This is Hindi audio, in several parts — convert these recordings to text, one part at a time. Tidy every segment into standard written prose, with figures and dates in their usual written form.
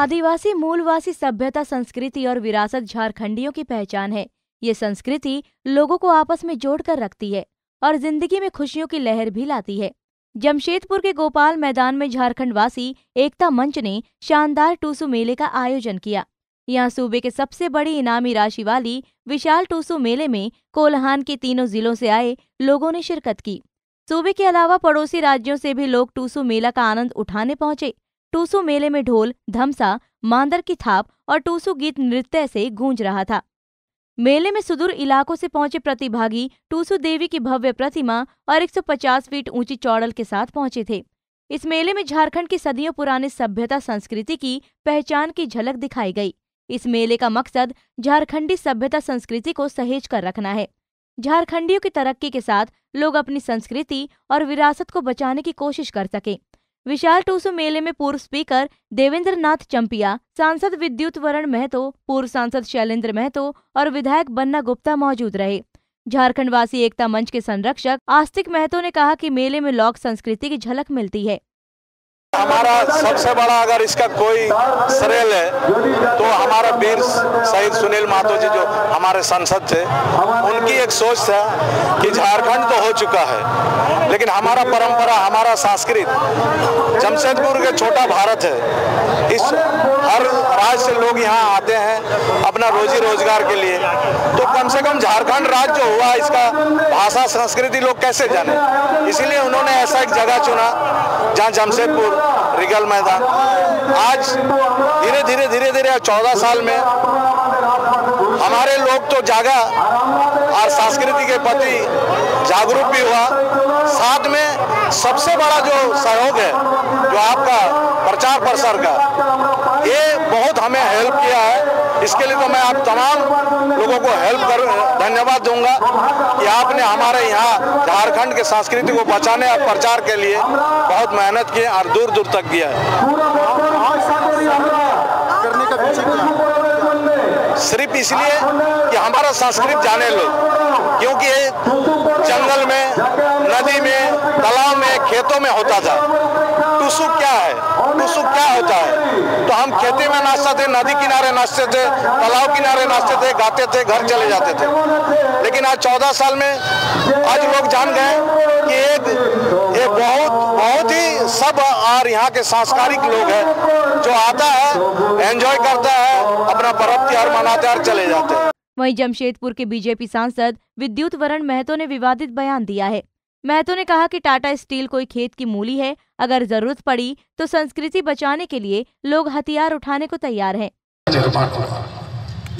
आदिवासी मूलवासी सभ्यता, संस्कृति और विरासत झारखंडियों की पहचान है। ये संस्कृति लोगों को आपस में जोड़कर रखती है और जिंदगी में खुशियों की लहर भी लाती है। जमशेदपुर के गोपाल मैदान में झारखंडवासी एकता मंच ने शानदार टूसू मेले का आयोजन किया। यहाँ सूबे के सबसे बड़ी इनामी राशि वाली विशाल टूसू मेले में कोल्हान के तीनों जिलों से आए लोगों ने शिरकत की। सूबे के अलावा पड़ोसी राज्यों से भी लोग टूसू मेला का आनंद उठाने पहुंचे। टूसू मेले में ढोल, धमसा, मांदर की थाप और टूसू गीत नृत्य से गूंज रहा था। मेले में सुदूर इलाकों से पहुंचे प्रतिभागी टूसू देवी की भव्य प्रतिमा और 150 फीट ऊंची चौड़ल के साथ पहुंचे थे। इस मेले में झारखंड की सदियों पुरानी सभ्यता संस्कृति की पहचान की झलक दिखाई गई। इस मेले का मकसद झारखंडी सभ्यता संस्कृति को सहेज कर रखना है। झारखंडियों की तरक्की के साथ लोग अपनी संस्कृति और विरासत को बचाने की कोशिश कर सकें। विशाल टूसू मेले में पूर्व स्पीकर देवेंद्रनाथ चंपिया, सांसद विद्युतवरण महतो, पूर्व सांसद शैलेंद्र महतो और विधायक बन्ना गुप्ता मौजूद रहे। झारखंडवासी एकता मंच के संरक्षक आस्तिक महतो ने कहा कि मेले में लोक संस्कृति की झलक मिलती है। हमारा सबसे बड़ा अगर इसका कोई श्रेय है तो हमारा वीर शहीद सुनील महतो जी जो हमारे सांसद थे, उनकी एक सोच था कि झारखंड तो हो चुका है लेकिन हमारा परंपरा, हमारा संस्कृति, जमशेदपुर के छोटा भारत है, इस हर राज्य से लोग यहाँ आते हैं अपना रोजी रोजगार के लिए, तो कम से कम झारखंड राज्य जो हुआ इसका भाषा संस्कृति लोग कैसे जाने, इसीलिए उन्होंने ऐसा एक जगह चुना जहाँ जमशेदपुर रिगल मैदान आज धीरे धीरे 14 साल में हमारे लोग तो जागा और संस्कृति के प्रति जागरूक भी हुआ। साथ में सबसे बड़ा जो सहयोग है जो आपका प्रचार प्रसार का, ये बहुत हमें हेल्प किया है। इसके लिए तो मैं आप तमाम लोगों को धन्यवाद दूंगा कि आपने हमारे यहाँ झारखंड के संस्कृति को बचाने और प्रचार के लिए बहुत मेहनत की और दूर दूर तक किया है। सिर्फ इसलिए कि हमारा संस्कृति जाने लोग, क्योंकि ये जंगल में, नदी में, तालाब में, खेतों में होता था। टुसू क्या है, टुसू क्या होता है, तो हम खेती में नाचते थे, नदी किनारे नाचते थे, तालाब किनारे नाचते थे, गाते थे, घर चले जाते थे। लेकिन आज 14 साल में आज लोग जान गए कि ये बहुत ही सब और यहाँ के सांस्कृतिक लोग हैं जो आता है, एंजॉय करता है, अपना पर्व त्योहार मनाते और चले जाते हैं। वहीं जमशेदपुर के बीजेपी सांसद विद्युतवरण महतो ने विवादित बयान दिया है। महतो ने कहा कि टाटा स्टील कोई खेत की मूली है, अगर जरूरत पड़ी तो संस्कृति बचाने के लिए लोग हथियार उठाने को तैयार हैं।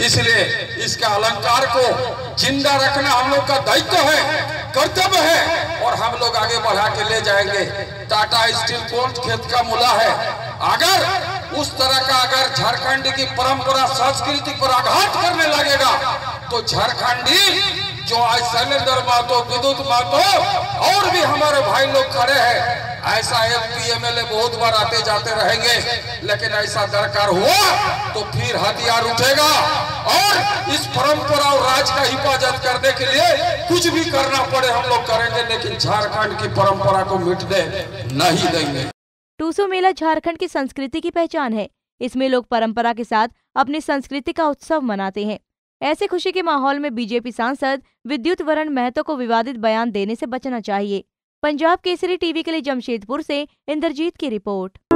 इसलिए इसके अलंकार को जिंदा रखना हम लोग का दायित्व है, कर्तव्य है और हम लोग आगे बढ़ा के ले जाएंगे। टाटा स्टील कौन खेत का मूला है, अगर उस तरह का अगर झारखंड की परंपरा संस्कृति पर आघात करने लगेगा तो झारखंडी जो आज शैलेंद्र महतो, विद्युत महतो और भी हमारे भाई लोग खड़े हैं, ऐसा MP MLA बहुत बार आते जाते रहेंगे, लेकिन ऐसा दरकार हुआ तो फिर हथियार उठेगा और इस परंपरा और राज का हिफाजत करने के लिए कुछ भी करना पड़े हम लोग करेंगे, लेकिन झारखंड की परंपरा को मिटने नहीं देंगे। टूसू मेला झारखंड की संस्कृति की पहचान है। इसमें लोग परंपरा के साथ अपनी संस्कृति का उत्सव मनाते हैं। ऐसे खुशी के माहौल में बीजेपी सांसद विद्युतवरण महतो को विवादित बयान देने से बचना चाहिए। पंजाब केसरी टीवी के लिए जमशेदपुर से इंद्रजीत की रिपोर्ट।